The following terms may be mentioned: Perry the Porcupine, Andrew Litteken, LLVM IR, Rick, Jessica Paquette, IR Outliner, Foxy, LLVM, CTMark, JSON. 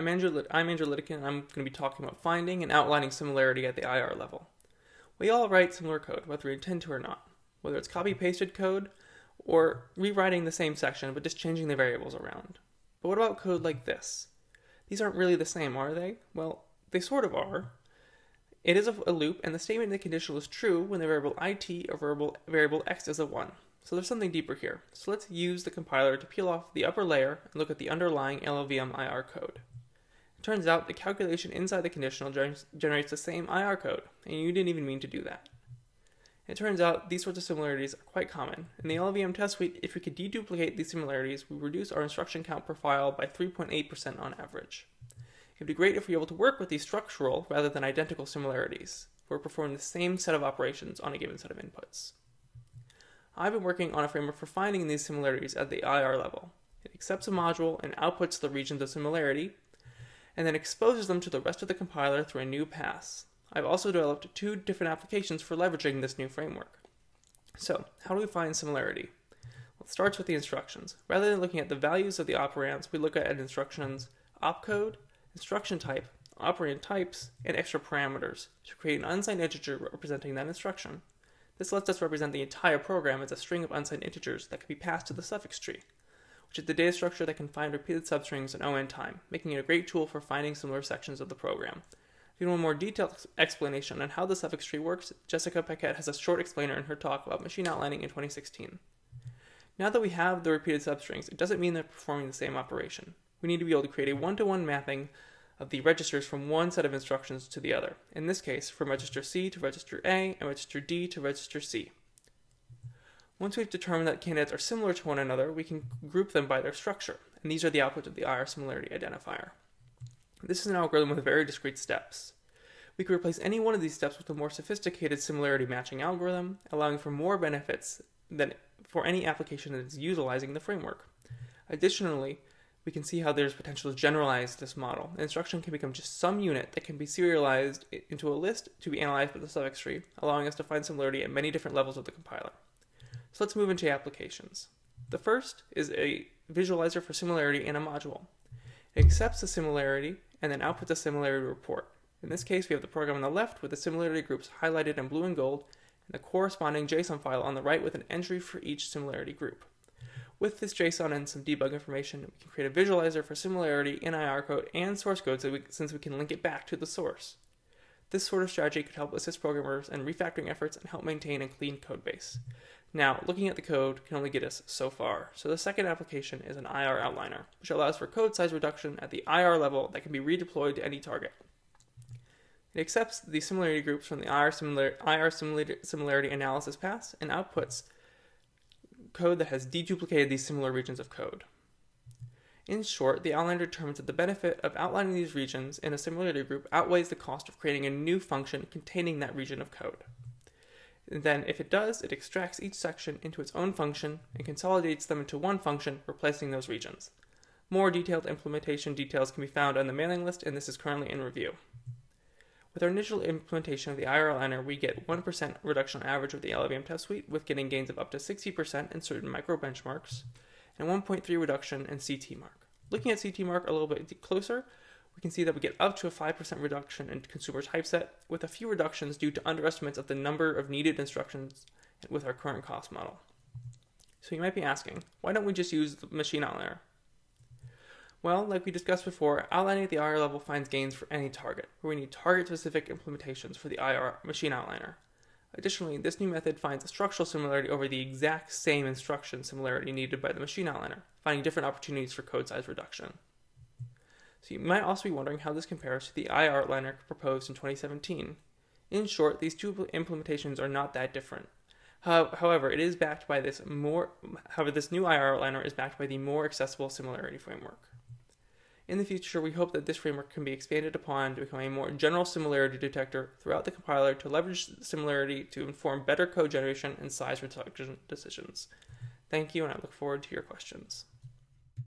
I'm Andrew Litteken, and I'm going to be talking about finding and outlining similarity at the IR level. We all write similar code, whether we intend to or not, whether it's copy-pasted code or rewriting the same section but just changing the variables around. But what about code like this? These aren't really the same, are they? Well, they sort of are. It is a loop, and the statement in the conditional is true when the variable it or variable x is a 1. So there's something deeper here. So let's use the compiler to peel off the upper layer and look at the underlying LLVM IR code. It turns out the calculation inside the conditional generates the same IR code, and you didn't even mean to do that. It turns out these sorts of similarities are quite common. In the LLVM test suite, if we could deduplicate these similarities, we reduce our instruction count per file by 3.8% on average. It would be great if we were able to work with these structural rather than identical similarities, where we're performing the same set of operations on a given set of inputs. I've been working on a framework for finding these similarities at the IR level. It accepts a module and outputs the regions of similarity, and then exposes them to the rest of the compiler through a new pass. I've also developed two different applications for leveraging this new framework. So, how do we find similarity? Well, it starts with the instructions. Rather than looking at the values of the operands, we look at instructions opcode, instruction type, operand types, and extra parameters to create an unsigned integer representing that instruction. This lets us represent the entire program as a string of unsigned integers that can be passed to the suffix tree, which is the data structure that can find repeated substrings in O(n) time, making it a great tool for finding similar sections of the program. If you want a more detailed explanation on how the suffix tree works, Jessica Paquette has a short explainer in her talk about machine outlining in 2016. Now that we have the repeated substrings, it doesn't mean they're performing the same operation. We need to be able to create a one-to-one mapping of the registers from one set of instructions to the other, in this case from register C to register A and register D to register C. Once we've determined that candidates are similar to one another, we can group them by their structure, and these are the outputs of the IR similarity identifier. This is an algorithm with very discrete steps. We could replace any one of these steps with a more sophisticated similarity matching algorithm, allowing for more benefits than for any application that is utilizing the framework. Additionally, we can see how there's potential to generalize this model. An instruction can become just some unit that can be serialized into a list to be analyzed by the suffix tree, allowing us to find similarity at many different levels of the compiler. So let's move into applications. The first is a visualizer for similarity in a module. It accepts the similarity and then outputs a similarity report. In this case, we have the program on the left with the similarity groups highlighted in blue and gold, and the corresponding JSON file on the right with an entry for each similarity group. With this JSON and some debug information, we can create a visualizer for similarity in IR code and source code since we can link it back to the source. This sort of strategy could help assist programmers in refactoring efforts and help maintain a clean code base. Now, looking at the code can only get us so far, so the second application is an IR Outliner, which allows for code size reduction at the IR level that can be redeployed to any target. It accepts the similarity groups from the IR similarity analysis pass and outputs code that has deduplicated these similar regions of code. In short, the outliner determines that the benefit of outlining these regions in a similarity group outweighs the cost of creating a new function containing that region of code. And then, if it does, it extracts each section into its own function and consolidates them into one function, replacing those regions. More detailed implementation details can be found on the mailing list, and this is currently in review. With our initial implementation of the IR Outliner, we get 1% reduction on average of the LLVM test suite, with getting gains of up to 60% in certain micro benchmarks, and 1.3 reduction in CTMark. Looking at CTMark a little bit closer, we can see that we get up to a 5% reduction in consumer typeset, with a few reductions due to underestimates of the number of needed instructions with our current cost model. So you might be asking, why don't we just use the machine outliner? Well, like we discussed before, outlining at the IR level finds gains for any target, where we need target-specific implementations for the IR machine outliner. Additionally, this new method finds a structural similarity over the exact same instruction similarity needed by the machine outliner, finding different opportunities for code size reduction. So you might also be wondering how this compares to the IR Outliner proposed in 2017. In short, these two implementations are not that different. However, this new IR Outliner is backed by the more accessible similarity framework. In the future, we hope that this framework can be expanded upon to become a more general similarity detector throughout the compiler to leverage similarity to inform better code generation and size reduction decisions. Thank you, and I look forward to your questions.